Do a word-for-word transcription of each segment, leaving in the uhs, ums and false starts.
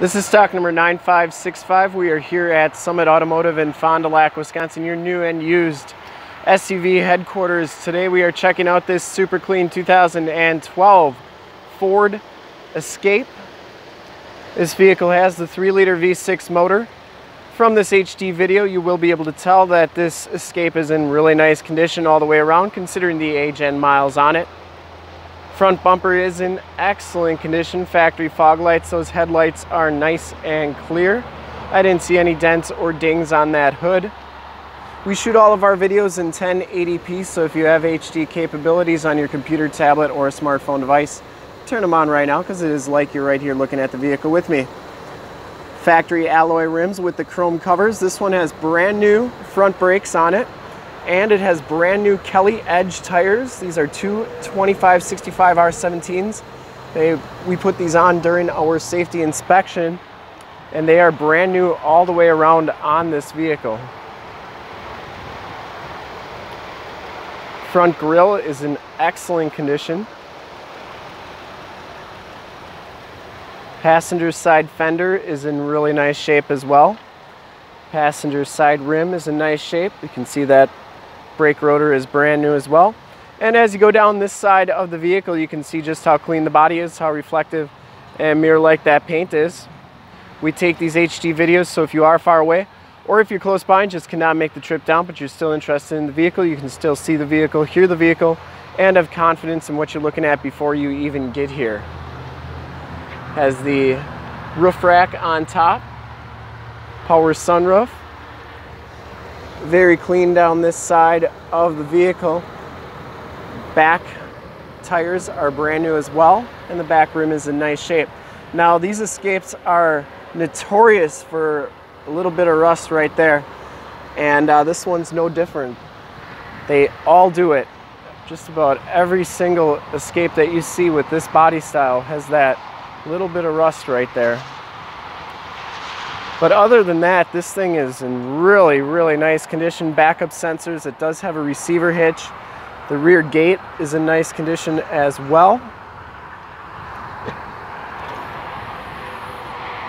This is stock number nine five six five. We are here at Summit Automotive in Fond du Lac, Wisconsin, your new and used S U V headquarters. Today we are checking out this super clean two thousand twelve Ford Escape. This vehicle has the three liter V six motor. From this H D video, you will be able to tell that this Escape is in really nice condition all the way around, considering the age and miles on it. Front bumper is in excellent condition. Factory fog lights, those headlights are nice and clear. I didn't see any dents or dings on that hood. We shoot all of our videos in ten eighty p, so if you have H D capabilities on your computer, tablet, or a smartphone device, turn them on right now, because it is like you're right here looking at the vehicle with me. Factory alloy rims with the chrome covers. This one has brand new front brakes on it, and it has brand new Kelly Edge tires. These are two twenty-five sixty-five R seventeens. They, we put these on during our safety inspection, and they are brand new all the way around on this vehicle. Front grille is in excellent condition. Passenger side fender is in really nice shape as well. Passenger side rim is in nice shape. You can see that brake rotor is brand new as well. And as you go down this side of the vehicle, you can see just how clean the body is, how reflective and mirror-like that paint is. We take these H D videos, so if you are far away, or if you're close by and just cannot make the trip down, but you're still interested in the vehicle, you can still see the vehicle, hear the vehicle, and have confidence in what you're looking at before you even get here. Has the roof rack on top, power sunroof. Very clean down this side of the vehicle. Back tires are brand new as well, and the back rim is in nice shape. Now, these Escapes are notorious for a little bit of rust right there, and uh, this one's no different. They all do it. Just about every single Escape that you see with this body style has that little bit of rust right there. But other than that, this thing is in really, really nice condition. Backup sensors, it does have a receiver hitch. The rear gate is in nice condition as well.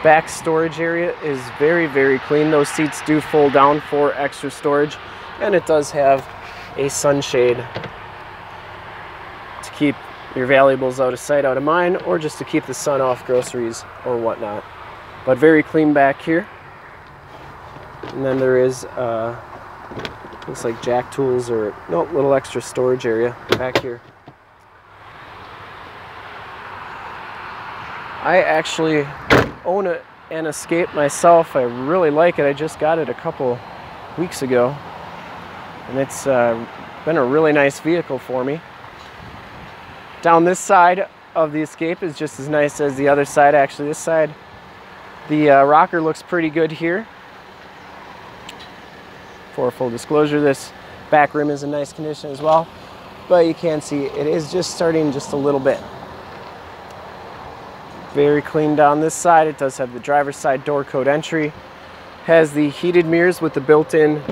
Back storage area is very, very clean. Those seats do fold down for extra storage, and it does have a sunshade to keep your valuables out of sight, out of mind, or just to keep the sun off groceries or whatnot. But very clean back here. And then there is, uh, looks like jack tools or, no, little extra storage area back here. I actually own a, an Escape myself. I really like it. I just got it a couple weeks ago. And it's uh, been a really nice vehicle for me. Down this side of the Escape is just as nice as the other side. Actually, this side, the uh, rocker looks pretty good here. For full disclosure, this back rim is in nice condition as well, but you can see it is just starting just a little bit. Very clean down this side. It does have the driver's side door code entry. Has the heated mirrors with the built-in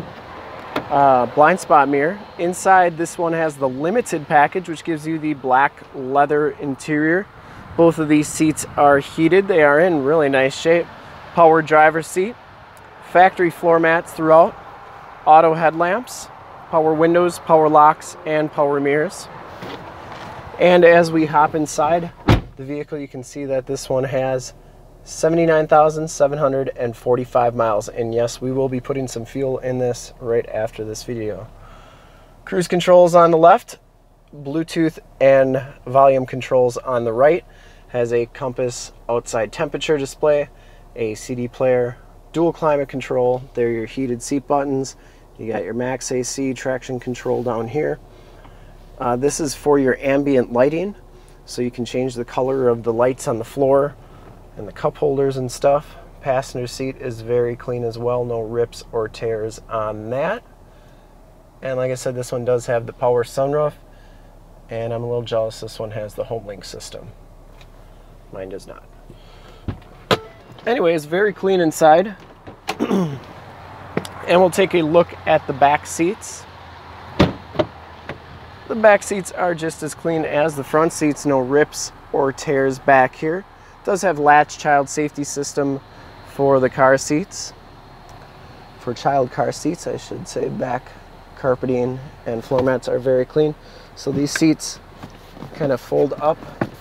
Uh, blind spot mirror. Inside, this one has the Limited package, which gives you the black leather interior. Both of these seats are heated. They are in really nice shape. Power driver's seat, factory floor mats throughout, auto headlamps, power windows, power locks, and power mirrors. And as we hop inside the vehicle, you can see that this one has seventy-nine thousand seven hundred forty-five miles, and yes, we will be putting some fuel in this right after this video. Cruise controls on the left, Bluetooth and volume controls on the right. Has a compass, outside temperature display, a C D player, dual climate control. There are your heated seat buttons. You got your max A C, traction control down here. Uh, this is for your ambient lighting, so you can change the color of the lights on the floor and the cup holders and stuff. Passenger seat is very clean as well. No rips or tears on that. And like I said, this one does have the power sunroof, and I'm a little jealous this one has the Homelink system. Mine does not. Anyways, very clean inside. And we'll take a look at the back seats. The back seats are just as clean as the front seats. No rips or tears back here. It does have latch child safety system for the car seats, for child car seats, I should say. Back carpeting and floor mats are very clean. So these seats kind of fold up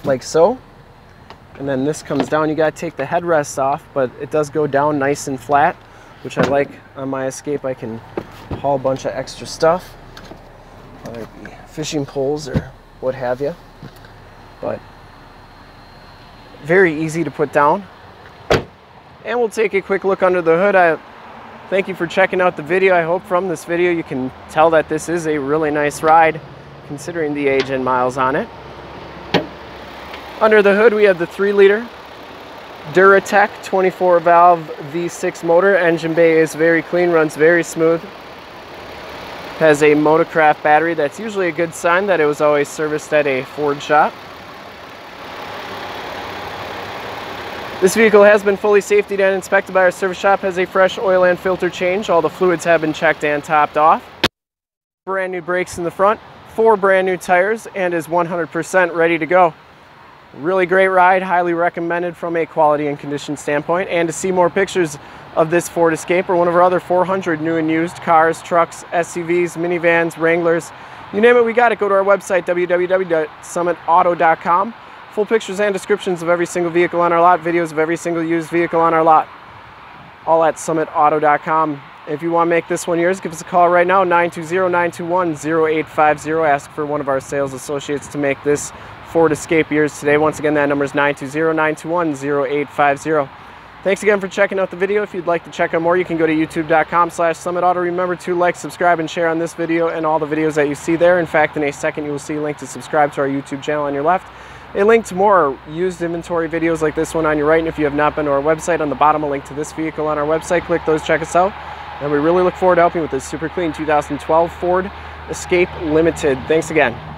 like so, and then this comes down. You gotta take the headrest off, but it does go down nice and flat, which I like. On my Escape, I can haul a bunch of extra stuff, whether it be fishing poles or what have you. But very easy to put down. And we'll take a quick look under the hood. I thank you for checking out the video. I hope from this video you can tell that this is a really nice ride, considering the age and miles on it. Under the hood, we have the three liter Duratec twenty-four valve V six motor. Engine bay is very clean, runs very smooth. Has a Motocraft battery. That's usually a good sign that it was always serviced at a Ford shop. This vehicle has been fully safety and inspected by our service shop, has a fresh oil and filter change. All the fluids have been checked and topped off. Brand new brakes in the front, four brand new tires, and is one hundred percent ready to go. Really great ride, highly recommended from a quality and condition standpoint. And to see more pictures of this Ford Escape or one of our other four hundred new and used cars, trucks, S U Vs, minivans, Wranglers, you name it, we got it. Go to our website, w w w dot summit auto dot com. Full pictures and descriptions of every single vehicle on our lot, videos of every single used vehicle on our lot, all at summit auto dot com. If you want to make this one yours, give us a call right now, nine two zero, nine two one, zero eight five zero. Ask for one of our sales associates to make this Ford Escape yours today. Once again, that number is nine two zero, nine two one, zero eight five zero. Thanks again for checking out the video. If you'd like to check out more, you can go to youtube dot com slash summit auto. Remember to like, subscribe, and share on this video and all the videos that you see there. In fact, in a second, you will see a link to subscribe to our YouTube channel on your left. A link to more used inventory videos like this one on your right. And if you have not been to our website, on the bottom, a link to this vehicle on our website. Click those, check us out. And we really look forward to helping with this super clean two thousand twelve Ford Escape Limited. Thanks again.